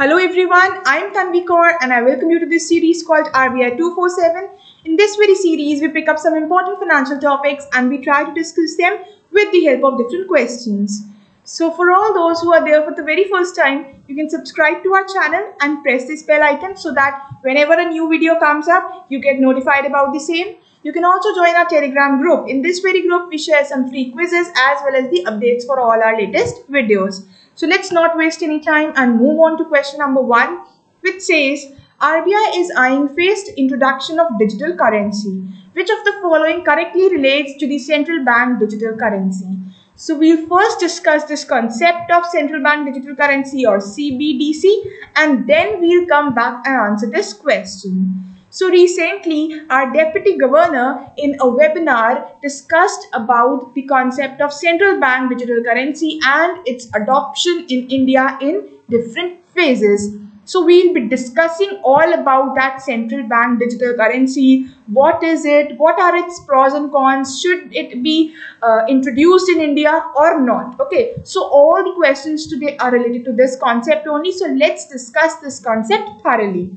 Hello everyone, I'm Tanvi Kaur and I welcome you to this series called RBI 247. In this very series, we pick up some important financial topics and we try to discuss them with the help of different questions. So for all those who are there for the very first time, you can subscribe to our channel and press this bell icon so that whenever a new video comes up, you get notified about the same. You can also join our Telegram group. In this very group, we share some free quizzes as well as the updates for all our latest videos. So let's not waste any time and move on to question number 1, which says RBI is eyeing phased introduction of digital currency. Which of the following correctly relates to the central bank digital currency? So we'll first discuss this concept of central bank digital currency or CBDC, and then we'll come back and answer this question. So recently, our deputy governor in a webinar discussed about the concept of central bank digital currency and its adoption in India in different phases. So we'll be discussing all about that central bank digital currency. What is it? What are its pros and cons? Should it be introduced in India or not? Okay, so all the questions today are related to this concept only. So let's discuss this concept thoroughly.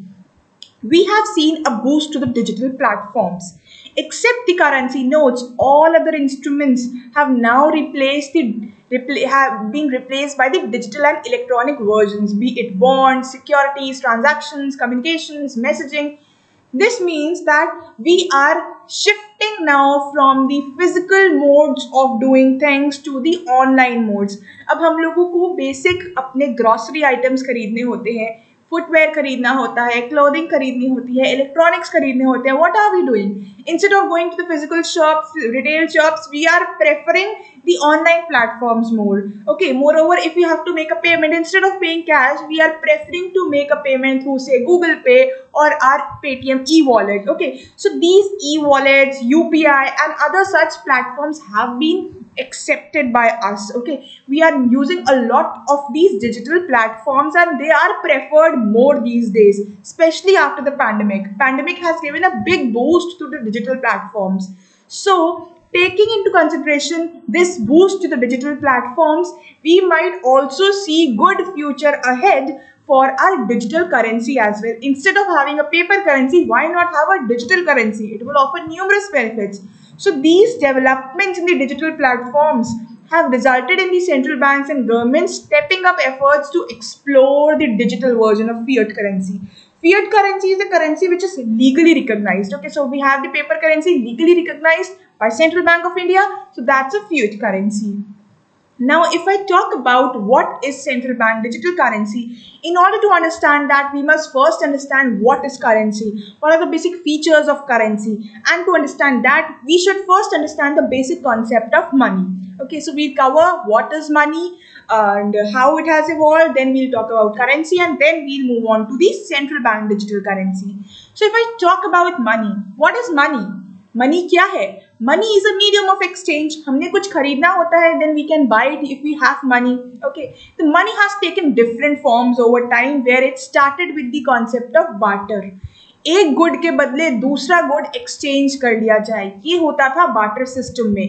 We have seen a boost to the digital platforms. Except the currency notes, all other instruments have now been replaced by the digital and electronic versions, be it bonds, securities, transactions, communications, messaging. This means that we are shifting now from the physical modes of doing things to the online modes. अब हम लोगों को basic अपने grocery items खरीदने होते हैं, footwear खरीदना होता है, क्लोथिंग खरीदनी होती है, इलेक्ट्रॉनिक्स खरीदने होते हैं. What are we doing? Instead of going to the physical shops, retail shops, we are preferring the online platforms more. Okay, moreover if you have to make a payment, instead of paying cash, we are preferring to make a payment through से Google पे or our Paytm e-wallet. Okay, so these e-wallets, UPI and other such platforms have been accepted by us. Okay, we are using a lot of these digital platforms and they are preferred more these days, especially after the pandemic. Pandemic has given a big boost to the digital platforms. So taking into consideration this boost to the digital platforms, we might also see good future ahead for our digital currency as well. Instead of having a paper currency, why not have a digital currency? It will offer numerous benefits. So these developments in the digital platforms have resulted in the central banks and governments stepping up efforts to explore the digital version of fiat currency. Fiat currency is the currency which is legally recognized. Okay, so we have the paper currency legally recognized by Central Bank of India. So that's a fiat currency. Now, if I talk about what is central bank digital currency, in order to understand that, we must first understand what is currency, what are the basic features of currency, and to understand that, we should first understand the basic concept of money. Okay, so we'll cover what is money and how it has evolved, then we'll talk about currency, and then we'll move on to the central bank digital currency. So if I talk about money, what is money? Money क्या है? Money is a medium of exchange. हमने कुछ खरीदना होता है, then we can buy it if we have money. Okay, the money has taken different forms over time, where it started with the concept of barter. एक good के बदले दूसरा good exchange कर लिया जाए, ये होता था बार्टर सिस्टम में.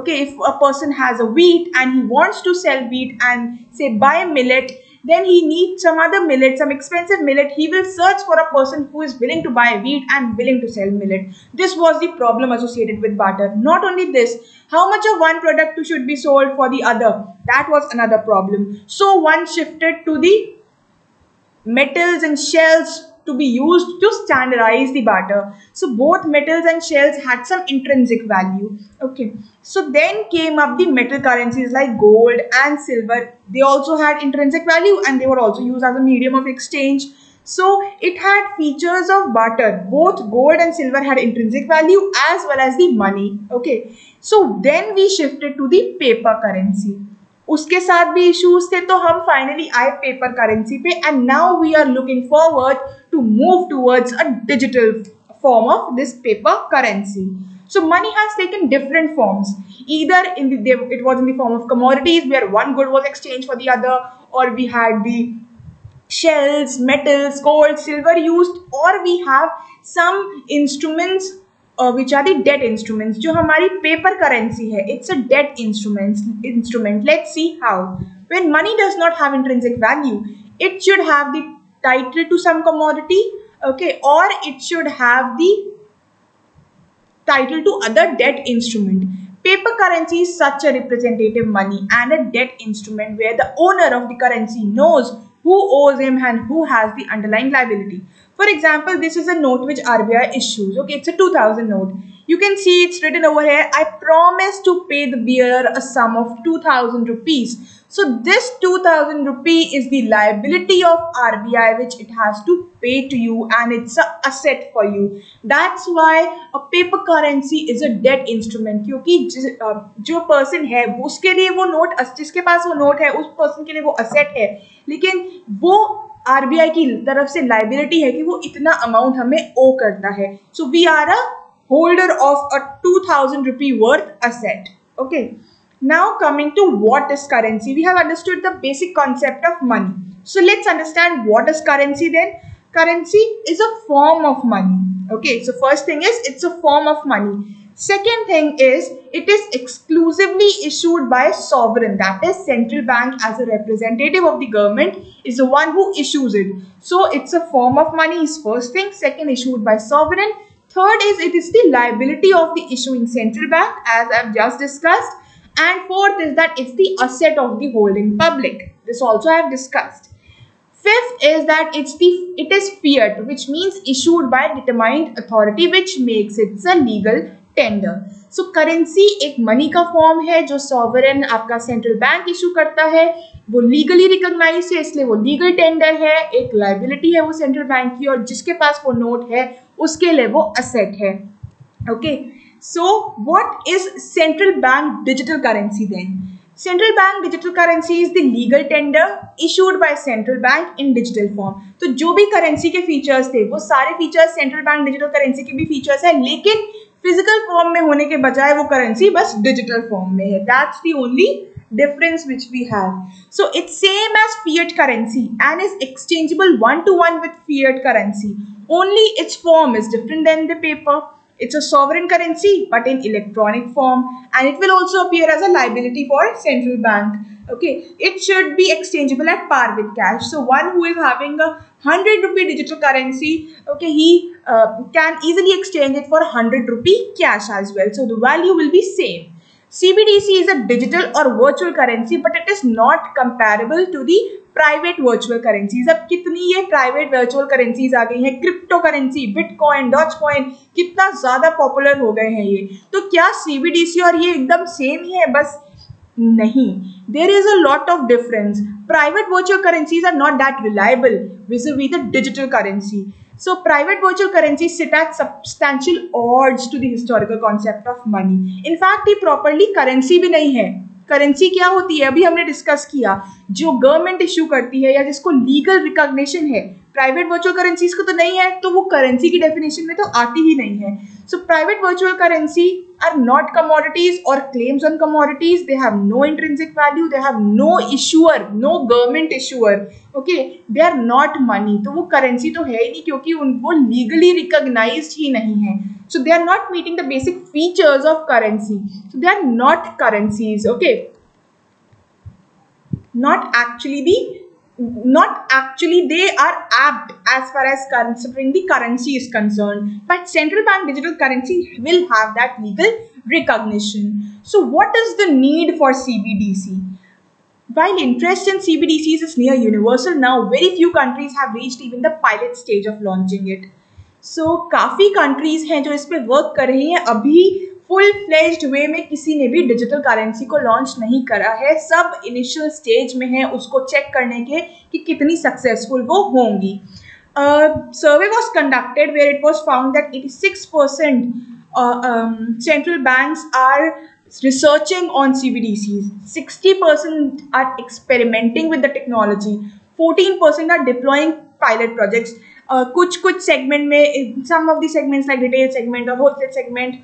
Okay, if a person has a wheat and he wants to sell wheat and say buy a millet, then he needs some other millet, some expensive millet. He will search for a person who is willing to buy wheat and willing to sell millet. This was the problem associated with barter. Not only this, how much of one product should be sold for the other? That was another problem. So one shifted to the metals and shells to be used to standardize the barter. So both metals and shells had some intrinsic value. Okay, so then came up the metal currencies like gold and silver. They also had intrinsic value and they were also used as a medium of exchange. So it had features of barter. Both gold and silver had intrinsic value as well as the money. Okay, so then we shifted to the paper currency. उसके साथ भी issues थे, तो हम finally आए paper currency पे, and now we are looking forward to move towards a digital form of this paper currency. So money has taken different forms. Either it was in the form of commodities where one good was exchanged for the other, or we had the shells, metals, gold, silver used, or we have some instruments which are the debt instruments. जो हमारी paper currency है, it's a debt instrument. Let's see how. When money does not have intrinsic value, It should have the title to some commodity, okay, or it should have the title to other debt instrument. Paper currency is such a representative money and a debt instrument where the owner of the currency knows who owes him and who has the underlying liability. For example, this is a note which RBI issues. Okay, it's a 2000 note. You can see it's written over here, I promise to pay the bearer a sum of 2000 rupees. So this 2000 rupee is the liability of RBI which it has to pay to you, and it's an asset for you. That's why a paper currency is a debt instrument, because जो person है उसके लिए वो note, जिसके पास वो note है उस person के लिए वो asset है, लेकिन वो RBI की तरफ से liability है कि वो इतना amount हमें owe करता है. So we are a holder of a 2000 rupee worth asset. Okay, now coming to what is currency. We have understood the basic concept of money. So let's understand what is currency then. Currency is a form of money. Okay, so first thing is it's a form of money. Second thing is it is exclusively issued by a sovereign, that is central bank as a representative of the government is the one who issues it. So it's a form of money is first thing, second issued by sovereign. Third is it is the liability of the issuing central bank as I have just discussed, and fourth is that it's the asset of the holding public. This also I have discussed. Fifth is that it is fiat, which means issued by determined authority, which makes it a legal tender. So currency एक money का form है जो sovereign आपका central bank issue करता है, वो legally recognized है इसलिए वो legal tender है, एक liability है वो central bank की और जिसके पास वो note है उसके लिए वो asset है. Okay, so what is central bank digital currency then? Central bank digital currency is the legal tender issued by central bank in digital form. तो जो भी currency के features थे वो सारे features central bank digital currency के भी features हैं, लेकिन फिजिकल फॉर्म में होने के बजाय वो करेंसी बस डिजिटल फॉर्म में है. That's the only difference which we have. So it's same as fiat currency and is exchangeable 1 to 1 with fiat currency. Only its form is different than the paper. It's a sovereign currency but in electronic form, and it will also appear as a liability for central bank. Okay, it should be exchangeable at par with cash. So one who is having a 100 rupee digital currency, okay, he can easily exchange it for 100 rupee cash as well. So the value will be same. CBDC is a digital or virtual currency, but it is not comparable to the private virtual currencies. अब कितनी ये private virtual currencies आ गई हैं, cryptocurrency, Bitcoin, Dogecoin कितना ज़्यादा popular हो गए हैं ये. तो क्या CBDC और ये एकदम same ही है? बस नहीं. There is a lot of difference. Private virtual currencies are not that reliable vis-a-vis the digital currency. So private virtual currencies sit at substantial odds to the historical concept of money. In fact, ये properly currency भी नहीं है. Currency क्या होती है अभी हमने discuss किया, जो गवर्नमेंट इश्यू करती है या जिसको लीगल रिकॉग्निशन है. प्राइवेट वर्चुअल करेंसीज को तो नहीं है, तो वो करेंसी की डेफिनेशन में तो आती ही नहीं है. So private virtual currency are not commodities और claims on commodities. They have no intrinsic value, they have no issuer, no government issuer. Okay, they are not money. तो वो करेंसी तो है ही नहीं क्योंकि उनको लीगली रिकॉग्नाइज ही नहीं है. So they are not meeting the basic features of currency. So they are not currencies, okay? Not actually they are apt as far as considering the currency is concerned. But central bank digital currency will have that legal recognition. So what is the need for CBDC? While interest in CBDCs is near universal now, very few countries have reached even the pilot stage of launching it. सो काफ़ी countries हैं जो इस पर work कर रही हैं. अभी full fledged वे में किसी ने भी डिजिटल करेंसी को लॉन्च नहीं करा है. सब इनिशियल स्टेज में हैं उसको चेक करने के कि कितनी सक्सेसफुल वो होंगी. Survey was conducted where it was found that 86% central banks are researching on CBDCs, 60% are experimenting with the technology, 14% are deploying pilot projects. कुछ सेगमेंट में, some of the segments like retail segment और wholesale segment,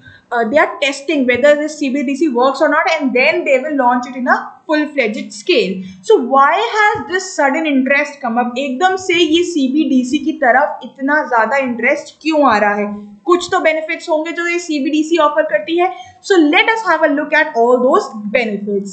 they are testing whether this CBDC works और not and then they will launch it in a full fledged scale. So why has this sudden interest come up? एकदम से ये CBDC की तरफ इतना ज़्यादा interest क्यों आ रहा है? कुछ तो बेनिफिट्स होंगे जो ये CBDC ऑफर करती है. So let us have a look at all those benefits.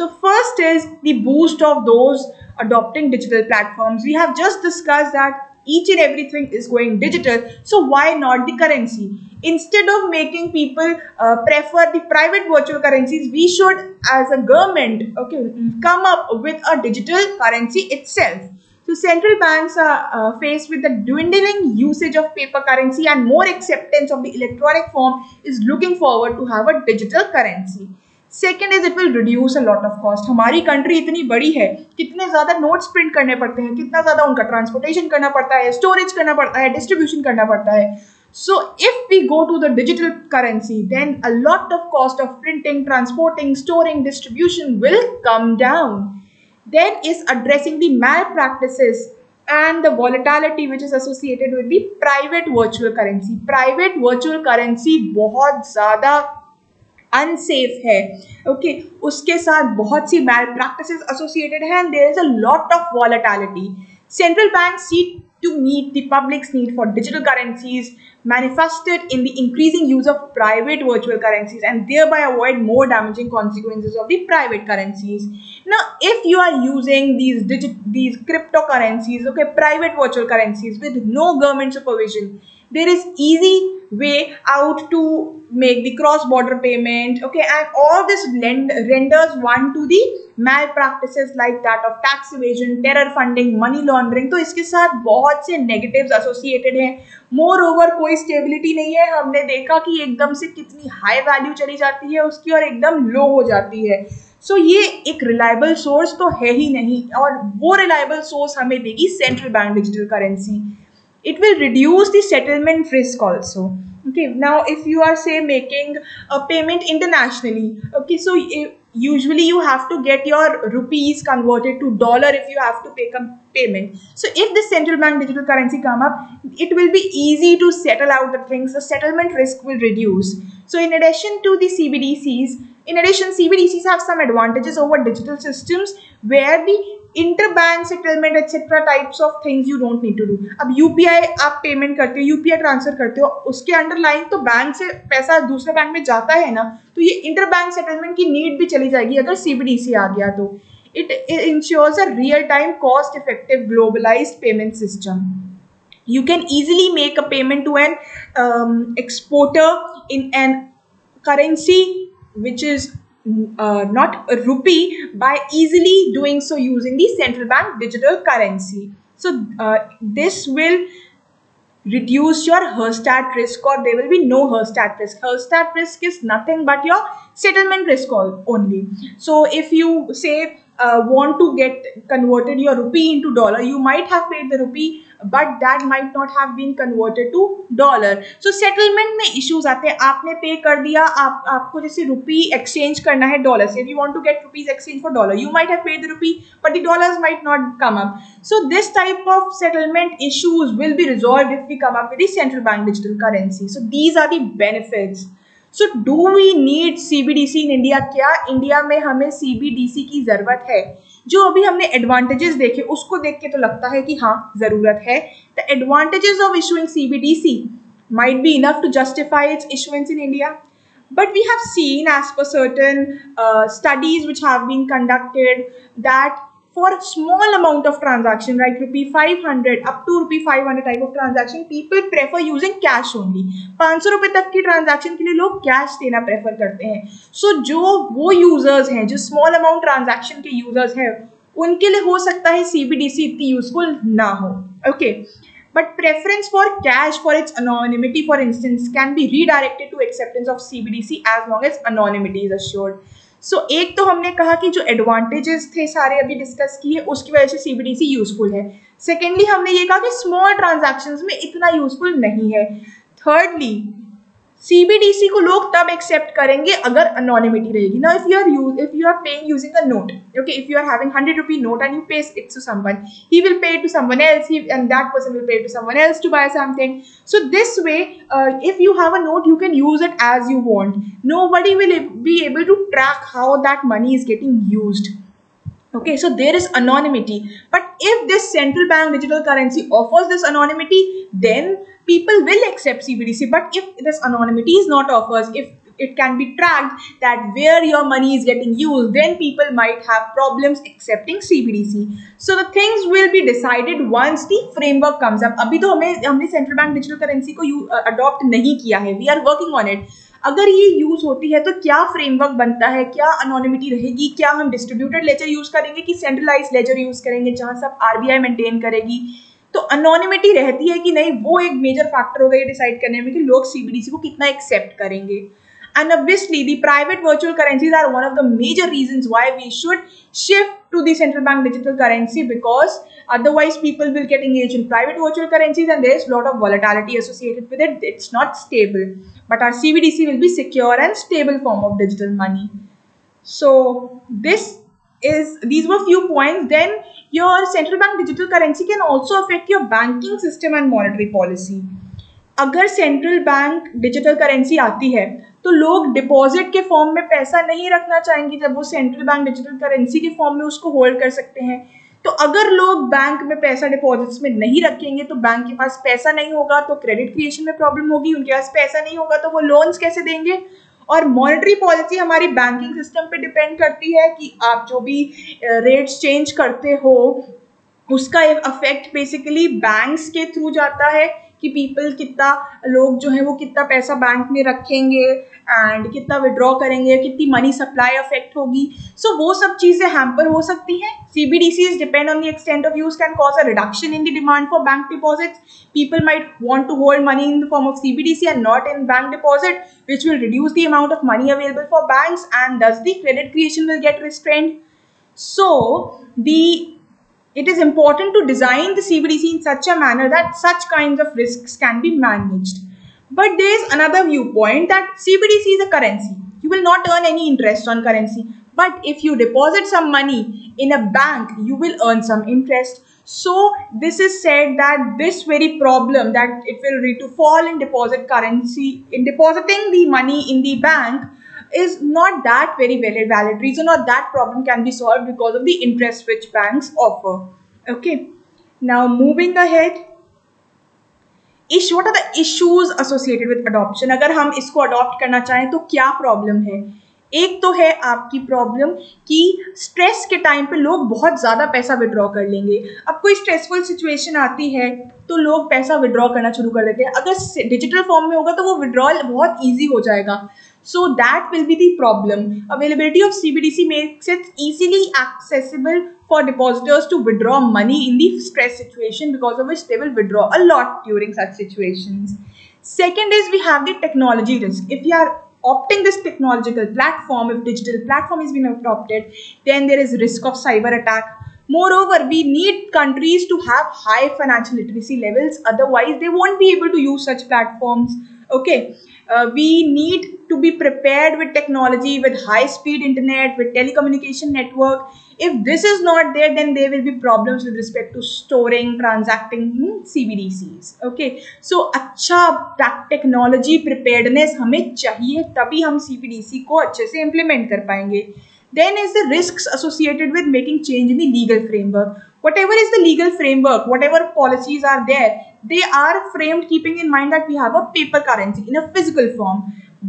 So first is the boost of those adopting digital platforms. We have just discussed that each and everything is going digital, so why not the currency? Instead of making people prefer the private virtual currencies, we should, as a government, come up with a digital currency itself. So central banks are faced with the dwindling usage of paper currency and more acceptance of the electronic form is looking forward to have a digital currency. Second is it will reduce a lot of cost. हमारी country इतनी बड़ी है, कितने ज़्यादा notes print करने पड़ते हैं, कितना ज़्यादा उनका transportation करना पड़ता है, storage करना पड़ता है, distribution करना पड़ता है. So if we go to the digital currency, then a lot of cost of printing, transporting, storing, distribution will come down. Then is addressing the malpractices and the volatility which is associated with the private virtual currency. Private virtual currency बहुत ज़्यादा unsafe है, okay, उसके साथ बहुत सी bad practices associated है and there is a lot of volatility. Central bank seek to meet the public's need for digital currencies manifested in the increasing use of private virtual currencies and thereby avoid more damaging consequences of the private currencies. Now if you are using these crypto currencies, okay, private virtual currencies with no government supervision, there is easy way out to make the cross-border payment, okay, and all this renders one to the malpractices like that of tax evasion, terror funding, money laundering. तो इसके साथ बहुत से negatives associated हैं. Moreover, कोई stability नहीं है. हमने देखा कि एकदम से कितनी high value चली जाती है उसकी और एकदम low हो जाती है. So ये एक reliable source तो है ही नहीं और वो reliable source हमें देगी central bank digital currency. It will reduce the settlement risk also. Okay, now if you are say making a payment internationally, okay, so usually you have to get your rupees converted to dollar if you have to make a payment. So if the central bank digital currency come up, it will be easy to settle out the things. The settlement risk will reduce. So in addition to the CBDCs, CBDCs have some advantages over digital systems where the interbank settlement etc. types of things you don't need to do. अब UPI आप payment करते हो, UPI transfer करते हो, उसके underlying तो bank से पैसा दूसरे बैंक में जाता है ना, तो ये interbank settlement की need भी चली जाएगी अगर CBDC आ गया तो. It ensures a real-time, cost-effective, globalized payment system. You can easily make a payment to an exporter in an currency which is not a rupee by easily doing so using the central bank digital currency. So this will reduce your Herstatt risk, or there will be no Herstatt risk. Herstatt risk is nothing but your settlement risk only. So if you say want to get converted your rupee into dollar, you might have paid the rupee but that might not have been converted to dollar. So settlement में issues आते हैं. आपने pay कर दिया, आपको जैसे rupee exchange करना है dollar से, if you want to get rupees exchange for dollar, you might have paid the rupee but the dollars might not come up. So this type of settlement issues will be resolved if we come up with the central bank digital currency. So these are the benefits. So do we need CBDC in India? क्या India में हमें CBDC की ज़रूरत है? जो अभी हमने advantages देखे उसको देख के तो लगता है कि हाँ ज़रूरत है. The advantages of issuing CBDC might be enough to justify its issuance in India. But we have seen, as per certain studies which have been conducted, that for a small amount of transaction, right, ₹500 up to ₹500 type of transaction, people prefer using cash only. 500 रुपए तक की transaction के लिए लोग cash देना prefer करते हैं. So जो वो users हैं, जो small amount transaction के users हैं, उनके लिए हो सकता है CBDC इतनी useful ना हो, okay. But preference for cash for its anonymity, for instance, can be redirected to acceptance of CBDC as long as anonymity is assured. So एक तो हमने कहा कि जो advantages थे सारे अभी discuss किए उसकी वजह से CBDC useful है. Secondly हमने ये कहा कि small transactions में इतना useful नहीं है. Thirdly CBDC को लोग तब accept करेंगे अगर anonymity रहेगी. Now if you are paying using a note, okay, if you are having ₹100 note and you pay it to someone, he will pay it to someone else, and that person will pay it to someone else to buy something. So this way, if you have a note, you can use it as you want. Nobody will be able to track how that money is getting used. Okay, so there is anonymity. But if this central bank digital currency offers this anonymity, then people will accept CBDC. But if this anonymity is not offered, if it can be tracked that where your money is getting used, then people might have problems accepting CBDC. So the things will be decided once the framework comes up. अभी तो हमने central bank digital currency को adopt नहीं किया है. We are working on it. अगर ये use होती है तो क्या फ्रेमवर्क बनता है, क्या अनोनिमिटी रहेगी, क्या हम डिस्ट्रीब्यूटेड लेजर यूज करेंगे कि सेंट्रलाइज्ड लेजर यूज करेंगे जहां सब आरबीआई मेंटेन करेगी, तो अनोनिमिटी रहती है कि नहीं, वो एक मेजर फैक्टर होगा ये डिसाइड करने में कि लोग सीबीडीसी को कितना एक्सेप्ट करेंगे. And obviously, the private virtual currencies are one of the major reasons why we should shift to the central bank digital currency, because otherwise people will get engaged in private virtual currencies and there is a lot of volatility associated with it. It's not stable. But our CBDC will be secure and stable form of digital money. So these were few points. Then your central bank digital currency can also affect your banking system and monetary policy. अगर central bank digital currency आती है तो लोग deposit के form में पैसा नहीं रखना चाहेंगे जब वो सेंट्रल बैंक डिजिटल करेंसी के फॉर्म में उसको होल्ड कर सकते हैं. तो अगर लोग बैंक में पैसा डिपॉजिट्स में नहीं रखेंगे तो बैंक के पास पैसा नहीं होगा, तो क्रेडिट क्रिएशन में प्रॉब्लम होगी, उनके पास पैसा नहीं होगा तो वो लोन्स कैसे देंगे. और मॉनेटरी पॉलिसी हमारी बैंकिंग सिस्टम पर डिपेंड करती है कि आप जो भी रेट्स चेंज करते हो उसका अफेक्ट बेसिकली बैंक्स के थ्रू जाता है कि पीपल कितना लोग जो है वो कितना पैसा बैंक में रखेंगे एंड कितना विड्रॉ करेंगे, कितनी मनी सप्लाई अफेक्ट होगी. सो वो सब चीज़ें हैम्पर हो सकती हैं. CBDCs depend on the extent of use can cause a reduction in the demand for bank deposits. People might want to hold money in the form of CBDC and not in bank deposit, which will reduce the amount of money available for banks and thus the credit creation will get restrained. So it is important to design the CBDC in such a manner that such kinds of risks can be managed. But there is another viewpoint that CBDC is a currency. You will not earn any interest on currency. But if you deposit some money in a bank, you will earn some interest. So this is said that this very problem that it will lead to fall in deposit currency, in depositing the money in the bank, is not that very valid reason, or that problem can be solved because of the interest which banks offer. Okay, now moving ahead, what are the issues associated with adoption? अगर हम इसको adopt करना चाहें तो क्या problem है. एक तो है आपकी प्रॉब्लम कि स्ट्रेस के टाइम पे लोग बहुत ज़्यादा पैसा विड्रॉ कर लेंगे. अब कोई स्ट्रेसफुल सिचुएशन आती है तो लोग पैसा विड्रॉ करना शुरू कर देते हैं. अगर डिजिटल फॉर्म में होगा तो वो विड्रॉल बहुत ईजी हो जाएगा. So that will be the problem. Availability of CBDC makes it easily accessible for depositors to withdraw money in the stress situation, because of which they will withdraw a lot during such situations. Second is we have the technology risk. If you are opting this technological platform, if digital platform is being adopted, then there is risk of cyber attack. Moreover, we need countries to have high financial literacy levels, otherwise they won't be able to use such platforms. Okay. We need to be prepared with technology, with high-speed internet, with telecommunication network. If this is not there, then there will be problems with respect to storing, transacting CBDCs. Okay, so अच्छा technology preparedness हमें चाहिए, तभी हम CBDC को अच्छे से implement कर पाएंगे. Then is the risks associated with making change in the legal framework. Whatever is the legal framework, whatever policies are there, they are framed keeping in mind that we have a paper currency in a physical form.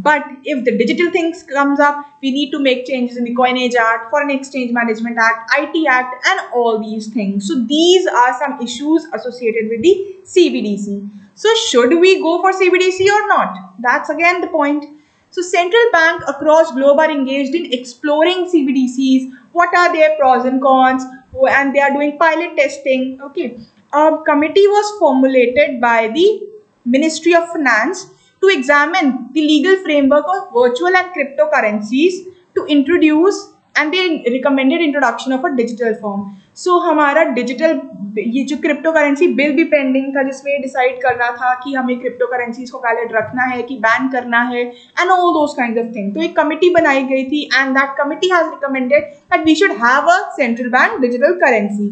But if the digital things comes up, we need to make changes in the Coinage Act, Foreign Exchange Management Act, IT Act, and all these things. So these are some issues associated with the CBDC. So should we go for CBDC or not? That's again the point. So central banks across globe are engaged in exploring CBDCs. What are their pros and cons? And they are doing pilot testing. Okay. A committee was formulated by the Ministry of Finance to examine the legal framework of virtual and cryptocurrencies to introduce, and they recommended introduction of a digital form. So हमारा digital ये जो cryptocurrency bill भी pending था, जिसमें decide करना था कि हमें cryptocurrencies को valid रखना है कि ban करना है and all those kinds of things. तो एक committee बनाई गई थी and that committee has recommended that we should have a central bank digital currency.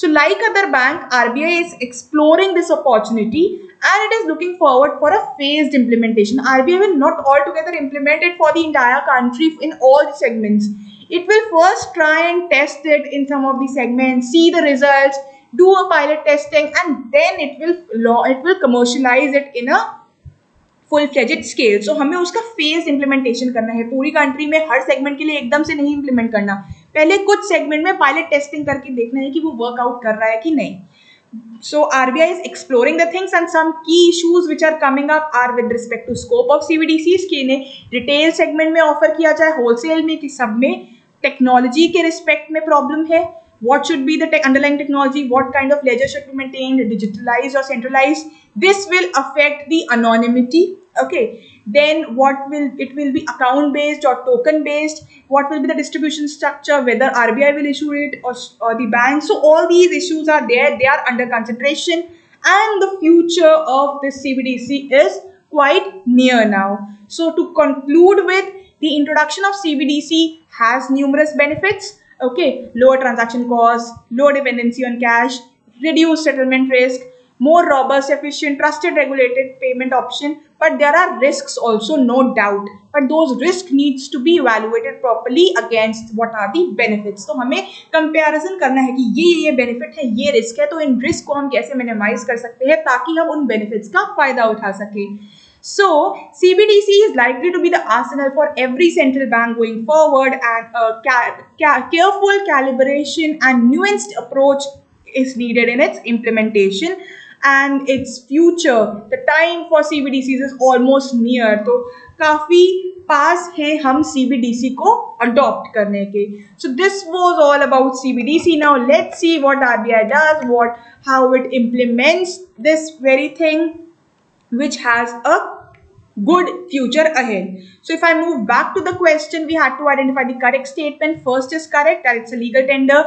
So like other bank, RBI is exploring this opportunity and it is looking forward for a phased implementation. RBI will not altogether implement it for the entire country in all the segments. It will first try and test it in some of the segments, see the results, do a pilot testing, and then it will commercialize it in a full fledged scale, सो हमें उसका phase implementation करना है। पूरी country में हर segment के लिए एकदम से नहीं इम्प्लीमेंट करना, पहले कुछ सेगमेंट में पायलट टेस्टिंग करके देखना है कि वो वर्कआउट कर रहा है कि नहीं। So RBI is exploring the things and some key issues which are coming up are with respect to scope of CBDCs कि इन्हें रिटेल सेगमेंट में ऑफर किया जाए, होलसेल में कि सब में, टेक्नोलॉजी के रिस्पेक्ट में प्रॉब्लम है, what should be the underlying technology, what kind of ledger should be maintained, digitalized or centralized, this will affect the anonymity, okay, then it will be account based or token based, what will be the distribution structure, whether RBI will issue it or the bank. So all these issues are there, they are under consideration and the future of this CBDC is quite near now. So to conclude with, the introduction of CBDC has numerous benefits, okay, lower transaction costs, lower dependency on cash, reduced settlement risk, more robust, efficient, trusted, regulated payment option, but there are risks also, no doubt, but those risk needs to be evaluated properly against what are the benefits. So हमें comparison करना है कि ये benefit है, ये risk है, तो इन risk को हम कैसे minimize कर सकते हैं ताकि हम उन benefits का फायदा उठा सकें. So CBDC is likely to be the arsenal for every central bank going forward, and a careful calibration and nuanced approach is needed in its implementation and its future. The time for CBDCs is almost near, तो काफी पास है हम CBDC को adopt करने के. So this was all about CBDC. Now let's see what RBI does, how it implements this very thing which has a good future ahead. So if I move back to the question, we had to identify the correct statement. First is correct that it's a legal tender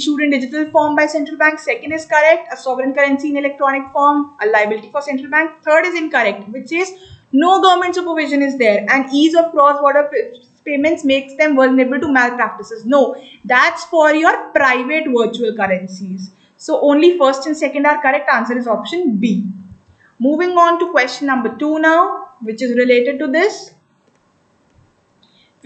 issued in digital form by central bank. Second is correct, a sovereign currency in electronic form, a liability for central bank. Third is incorrect, which is no government supervision is there and ease of cross-border payments makes them vulnerable to malpractices. No, that's for your private virtual currencies. So only first and second are correct. Answer is option B. Moving on to question number 2 now, which is related to this.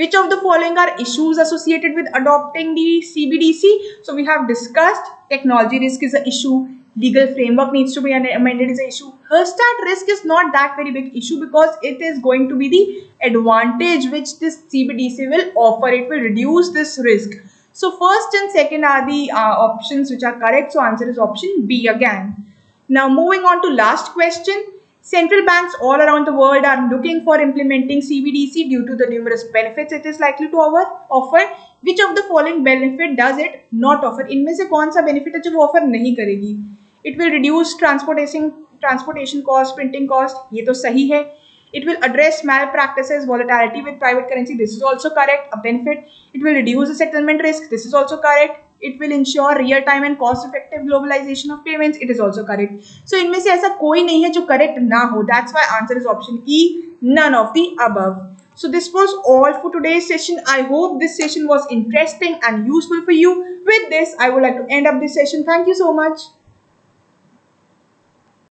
Which of the following are issues associated with adopting the CBDC? So we have discussed technology risk is an issue, legal framework needs to be amended is an issue. Herstatt risk is not that very big issue because it is going to be the advantage which this CBDC will offer. It will reduce this risk. So first and second are the options which are correct. So answer is option B again. Now moving on to last question. Central banks all around the world are looking for implementing CBDC due to the numerous benefits it is likely to offer. Which of the following benefit does it not offer? इनमें से कौन सा benefit है जो वो offer नहीं करेगी? It will reduce transportation cost, printing cost. ये तो सही है. It will address malpractices, volatility with private currency. This is also correct. A benefit. It will reduce the settlement risk. This is also correct. It will ensure real-time and cost-effective globalization of payments. It is also correct. So इनमें से ऐसा कोई नहीं है जो correct ना हो. That's why answer is option E. None of the above. So this was all for today's session. I hope this session was interesting and useful for you. With this, I would like to end up this session. Thank you so much.